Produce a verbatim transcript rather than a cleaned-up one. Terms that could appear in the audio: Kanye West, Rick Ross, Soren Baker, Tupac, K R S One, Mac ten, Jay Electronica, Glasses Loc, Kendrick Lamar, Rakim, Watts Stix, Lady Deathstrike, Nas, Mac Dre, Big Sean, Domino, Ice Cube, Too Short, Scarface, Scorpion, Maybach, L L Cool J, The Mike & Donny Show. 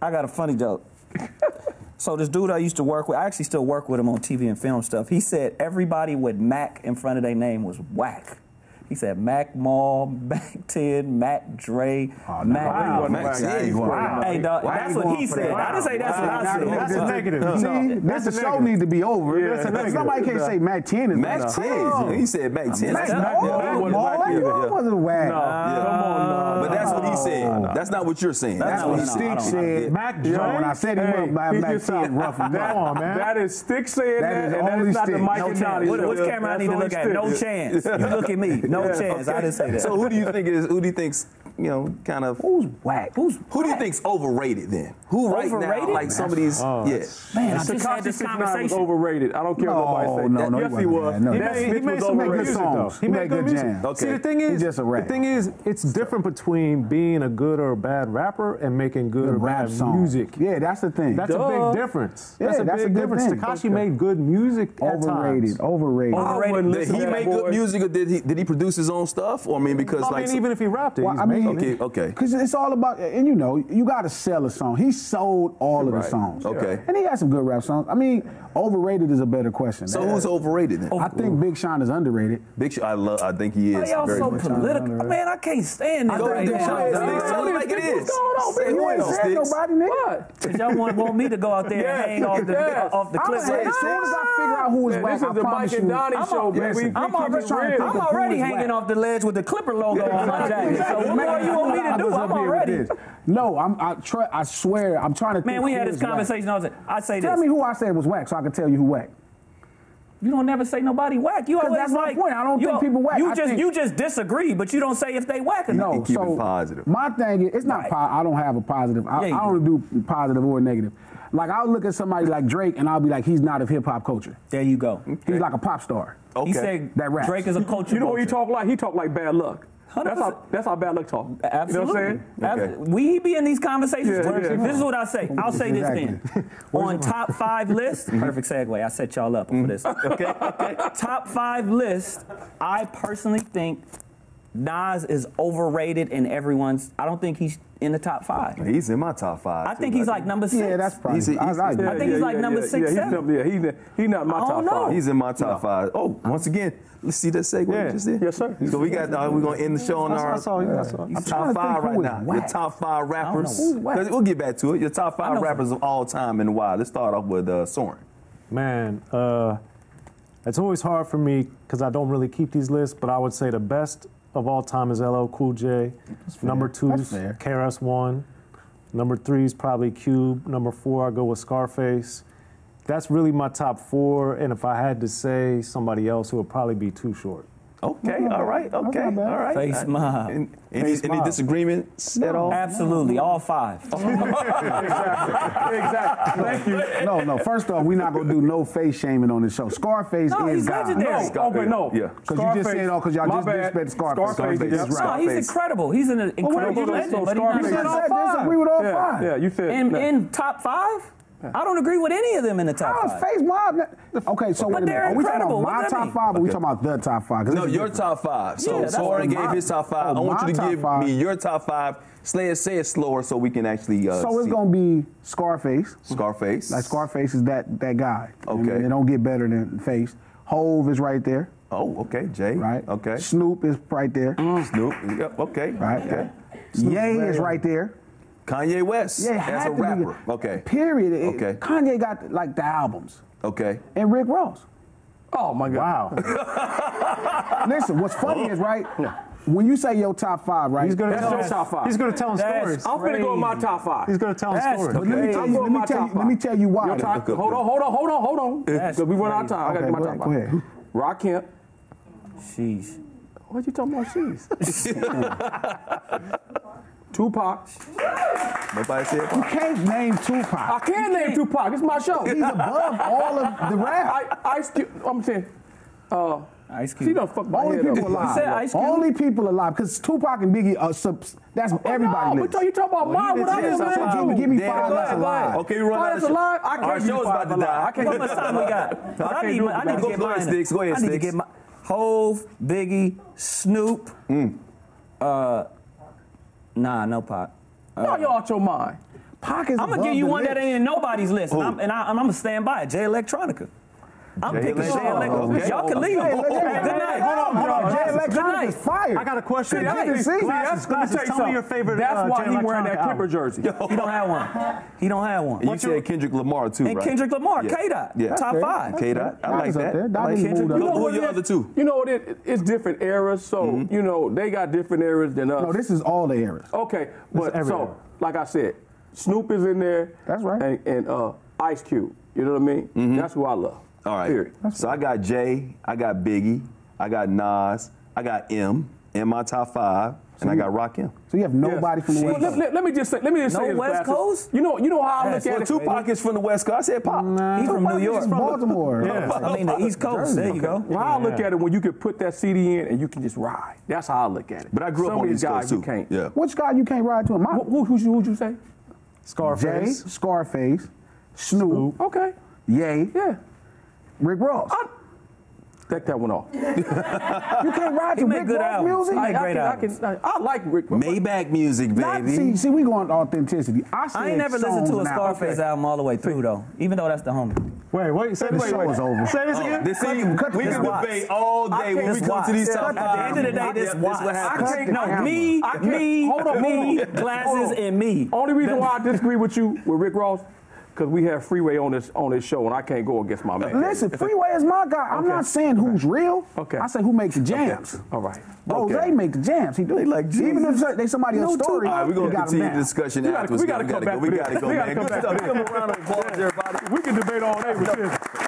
I got a funny joke. So this dude I used to work with, I actually still work with him on T V and film stuff. He said everybody with Mac in front of their name was whack. He said Mac Maul, Mac ten, Mac Dre, oh, no. Mac. Wow. Mac G. Wow. Hey, dog, why that's what he said. That? I didn't say that's wow. what I said. That's, that's negative. No. See, that's, that's the show need to be over. Yeah, that's that's somebody can't no. say Mac ten is Mac ten. Oh. He said Mac ten. Mac Maul wasn't whack. No, come on, but that's what he said. That's not what you're saying. That's what Stix said. Mac Dre. When I said him up by Mac ten, rough. Come on, man. That is Stix saying that, and that is not the Mike and Johnny. Which camera I need to look at? No chance. You look at me. No yeah, chance. Okay. I didn't say that. So who do you think is? Who do you think's? You know, kind of. Who's whack? Who's whack? Who do you think's overrated then? Who right overrated? now? Like some of these. Oh, yeah. Man, I just had this conversation. Overrated. I don't care no, what nobody says. No, no, that, yes, he was. No, he made, he made, made some good songs. He, he made good music. Okay. See, the thing is, He's just a rap. the thing is, it's different between being a good or a bad rapper and making good, good or bad song. music. Yeah, that's the thing. That's Duh. a big difference. Yeah, that's a that's big a difference. Takashi made good music. Overrated. Overrated. Overrated. Did he make good music, or did he? Did he produce his own stuff? Or I mean, because like, even if he rapped it, I mean. Okay, okay. Because it's all about, and you know, you got to sell a song. He sold all right. of the songs. Okay. And he got some good rap songs. I mean, overrated is a better question. So yeah. who's overrated then? I think Big Sean is underrated. Big Sean, I love, I think he is. Y'all so political. Man, I can't stand this. I think Big Sean is like it is. What's going on, man? You ain't said nobody, nigga. Because y'all want me to go out there and hang off the cliff. As soon as I figure out who is whack, I promise you. This is the Mike and Donnie show, baby. I'm already hanging off the ledge with the Clipper logo on my jacket. Man, what you want me to do? I'm already. No, I'm, I, try, I swear, I'm trying to think. Man, we had this conversation. I was like, I say this. Tell me who I said was whack so I can tell you who whack. You don't never say nobody whack. You always that's like, my point. I don't think people whack. You I just think, you just disagree, but you don't say if they whack or not. No, keep so it positive. My thing is, it's not. Right. Po I don't have a positive. I, yeah, I don't do. do positive or negative. Like I'll look at somebody like Drake and I'll be like, he's not of hip hop culture. There you go. Okay. He's like a pop star. Okay. He said that rap. Drake is a culture. You know what he talk like? He talk like bad luck. That's how, that's how bad luck talk. Absolutely. You know what I'm saying? Okay. We be in these conversations. Yeah, yeah, this is what I say. I'll say exactly. this then. On top five list, perfect segue. I set y'all up for this. Okay. Okay. Top five list, I personally think Nas is overrated in everyone's. I don't think he's in the top five. He's in my top five. I think too. he's like number six. Yeah, that's probably. He's, he's, I, I, yeah, I think yeah, he's like yeah, number yeah, six, yeah, seven. He's, yeah, he's he not my top know. five. He's in my top no. five. Oh, once again, let's see that segue yeah. you just did. Yes, sir. So we got. Uh, we're gonna end the show on that's our. That's all. That's all. Your top five right now. Whack. Your top five rappers. We'll get back to it. Your top five rappers of all time and why. Let's start off with uh, Soren. Man, uh, it's always hard for me because I don't really keep these lists, but I would say the best of all time is L L Cool J. Number two is K R S One. Number three is probably Cube. Number four, I go with Scarface. That's really my top four. And if I had to say somebody else, it would probably be Too Short. Okay, all right, okay, all right. Face mob. Any, Face any mob. disagreements no, at all? Absolutely, no. all five. exactly, exactly. Thank you. No, no, first off, we're not going to do no face shaming on this show. Scarface no, is God. No, he's legendary. Okay, no. Because yeah. you just said, oh, because y'all just disrespect Scarface. Scarface, Scarface is right. No, he's incredible. He's an incredible oh, legend, so but Scarface. He not disagree with all yeah, five. Yeah, you said. In, no. in top five? I don't agree with any of them in the top oh, five. Face mob. Okay, so but they're are we incredible. talking about my top five, or okay. we talking about the top five? No, your top five. So yeah, Soren gave my, his top five. Oh, I want you to give five. me your top five. Say it, say it slower so we can actually uh, So it's going to be Scarface. Scarface. Like Scarface is that, that guy. Okay. I mean, they don't get better than Face. Hove is right there. Oh, okay, Jay. Right. Okay. Snoop is right there. Mm. Snoop. Yep, okay. Right. Okay. Ye is right there. Kanye West yeah, as a rapper. Be, okay. Period. It, okay. Kanye got like the albums. Okay. And Rick Ross. Oh my God. Wow. Listen, what's funny is right. When you say your top five, right? He's gonna tell his top five. He's gonna tell him stories. I'm gonna go with my top five. He's gonna tell him stories. Let me tell you. Let me tell you. Let me tell you why. Your top, hold on. Hold on. Hold on. Hold on. Because we run out of time. Okay, I got to do my top five. Go ahead. Rock Kemp. Sheesh. What you talking about? Sheesh. Tupac. Nobody said Tupac. You can't name Tupac. I can name Tupac. It's my show. He's above all of the rap. I, Ice Cube. I'm saying, uh, Ice Cube. She done fucked my Only head people up. alive. You said Ice Cube? Only people alive. Because Tupac and Biggie are subs. That's oh, everybody. No, lives. But you talking about mine? What I am doing? Give me five that's alive. Okay, we run out of time. alive. I can't. Our show's about to die. I can't. How much time we got? I need. I need to get mine. Sticks. Go ahead, Sticks. I need to get my Hove, Biggie, Snoop. Uh. Nah, no Pac. No, uh, you're out your mind. Pac is I'm gonna give you one list. that ain't in nobody's list, and I'm, and, I, and I'm gonna stand by it. Jay Electronica. I'm Jay picking Jay Electronica. Okay. Y'all can leave. Hey, good night. Hold on, hold on. Jay Electronica's fire. I got a question. Good night. Glasses, Glasses, Glasses. Tell, tell me your favorite. That's uh, why he's wearing that Kipper jersey. Yo. He don't have one. He don't have one. And you said Kendrick Lamar too, right? And Kendrick Lamar, yeah. K-Dot, yeah. top fair. five. K-Dot, I like that. I like Kendrick. You know, who are your other two? You know, it, it's different eras, so mm-hmm. you know they got different eras than us. No, this is all the eras. Okay, but so like I said, Snoop is in there. That's right. And Ice Cube. You know what I mean? That's who I love. All right, so I got Jay, I got Biggie, I got Nas, I got M in my top five, so and you, I got Rakim. So you have nobody yes. from the West Coast. Well, let, let me just say, let me just no say, West Glasses. Coast. You know, you know how I yes, look at well, it. Tupac is from the West Coast. I said Pop. Nah, he's from New York, from Baltimore. Yes. I mean the East Coast. Jersey. There you go. Well, yeah. I look at it when you can put that C D in and you can just ride. That's how I look at it. But I grew Some up on these guys too. You can't. Yeah. Which guy you can't ride to? Him? Who, who, who'd, you, who'd you say? Scarface. Jay, Scarface, Snoop. Okay. Yay. Yeah. Rick Ross. I, take that one off. You can't ride he to Rick Ross music? I like I great can, I, can, I like Rick Ross. Maybach music, baby. Not, see, see, we going to authenticity. I, I ain't never listened to a Scarface okay. album all the way through, though, even though that's the homie. Wait, wait, say this wait, show wait. is over. Say this again. Oh, this see, cut, cut we can debate all day when we come Watts. to these top five. At the end of the day, this is what happens. No, me, me, hold on, me, Glasses, and me. Only reason why I disagree with you with Rick Ross, because we have Freeway on this on this show, and I can't go against my man. Listen, Freeway is my guy. I'm okay. not saying who's okay. real. Okay. I say who makes the jams. Okay. All right. Bose okay. make the jams. He do. They like Jesus. Even if they somebody else's no story. All right, we're gonna continue the discussion we afterwards. Gotta, we gotta, we gotta come go. back. We gotta go. We gotta go. Come around and apologize, everybody. We can debate all day with this.